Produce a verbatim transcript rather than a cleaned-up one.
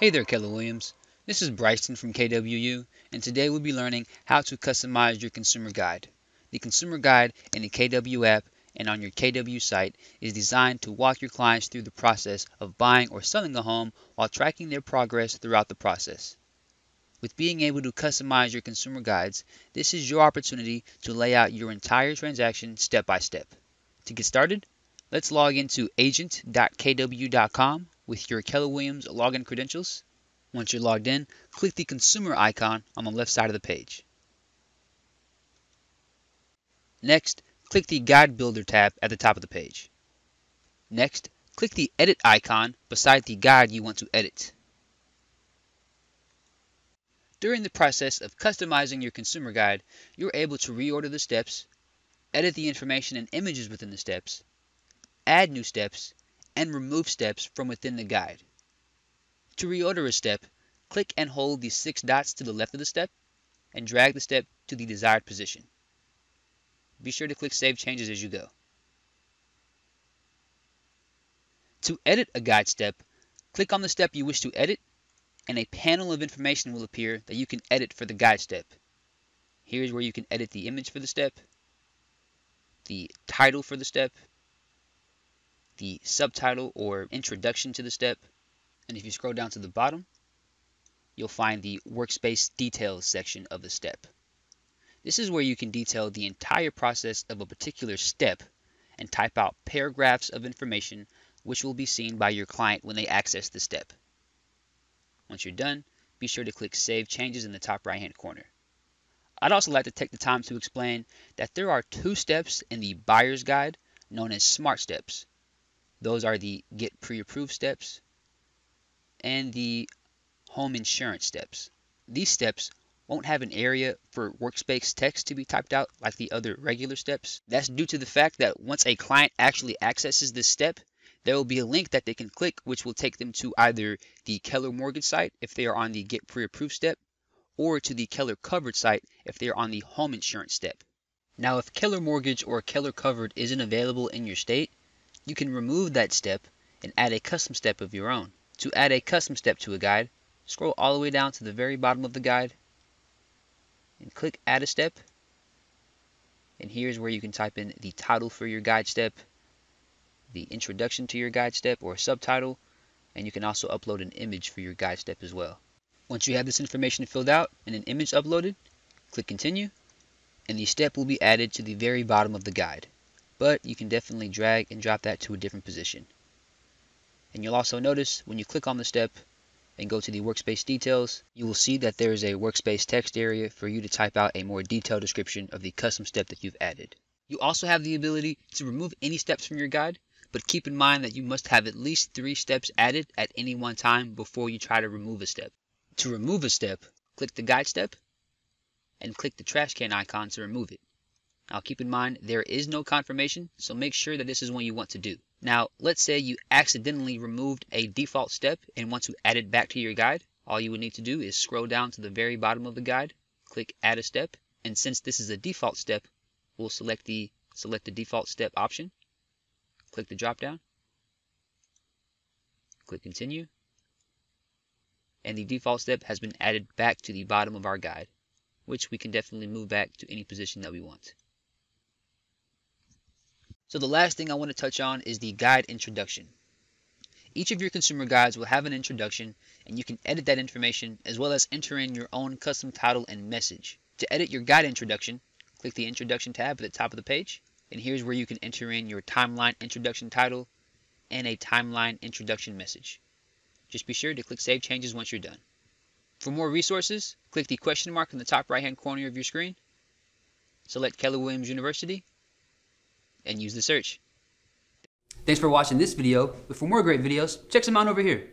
Hey there, Keller Williams. This is Bryson from K W U, and today we'll be learning how to customize your consumer guide. The consumer guide in the K W app and on your K W site is designed to walk your clients through the process of buying or selling a home while tracking their progress throughout the process. With being able to customize your consumer guides, this is your opportunity to lay out your entire transaction step by step. To get started, let's log into agent dot K W dot com with your Keller Williams login credentials. Once you're logged in, click the consumer icon on the left side of the page. Next, click the Guide Builder tab at the top of the page. Next, click the Edit icon beside the guide you want to edit. During the process of customizing your consumer guide, you're able to reorder the steps, edit the information and images within the steps, add new steps, and remove steps from within the guide. To reorder a step, click and hold the six dots to the left of the step and drag the step to the desired position. Be sure to click Save Changes as you go. To edit a guide step, click on the step you wish to edit, and a panel of information will appear that you can edit for the guide step. Here's where you can edit the image for the step, the title for the step, the subtitle or introduction to the step, and if you scroll down to the bottom, you'll find the workspace details section of the step. This is where you can detail the entire process of a particular step and type out paragraphs of information which will be seen by your client when they access the step. Once you're done, be sure to click Save Changes in the top right-hand corner. I'd also like to take the time to explain that there are two steps in the buyer's guide known as smart steps. Those are the Get Pre-Approved steps and the Home Insurance steps. These steps won't have an area for workspace text to be typed out like the other regular steps. That's due to the fact that once a client actually accesses this step, there will be a link that they can click which will take them to either the Keller Mortgage site if they are on the Get Pre-Approved step, or to the Keller Covered site if they are on the Home Insurance step. Now, if Keller Mortgage or Keller Covered isn't available in your state, you can remove that step and add a custom step of your own. To add a custom step to a guide, scroll all the way down to the very bottom of the guide and click Add a Step. And here's where you can type in the title for your guide step, the introduction to your guide step or subtitle, and you can also upload an image for your guide step as well. Once you have this information filled out and an image uploaded, click Continue, and the step will be added to the very bottom of the guide. But you can definitely drag and drop that to a different position. And you'll also notice when you click on the step and go to the workspace details, you will see that there is a workspace text area for you to type out a more detailed description of the custom step that you've added. You also have the ability to remove any steps from your guide, but keep in mind that you must have at least three steps added at any one time before you try to remove a step. To remove a step, click the guide step and click the trash can icon to remove it. Now keep in mind, there is no confirmation, so make sure that this is one you want to do. Now, let's say you accidentally removed a default step and want to add it back to your guide. All you would need to do is scroll down to the very bottom of the guide, click Add a Step, and since this is a default step, we'll select the select the default step option. Click the drop down, click Continue, and the default step has been added back to the bottom of our guide, which we can definitely move back to any position that we want. So the last thing I want to touch on is the guide introduction. Each of your consumer guides will have an introduction, and you can edit that information as well as enter in your own custom title and message. To edit your guide introduction, click the Introduction tab at the top of the page, and here's where you can enter in your timeline introduction title and a timeline introduction message. Just be sure to click Save Changes once you're done. For more resources, click the question mark in the top right-hand corner of your screen, select Keller Williams University, and use the search. Thanks for watching this video, but for more great videos, check some out over here.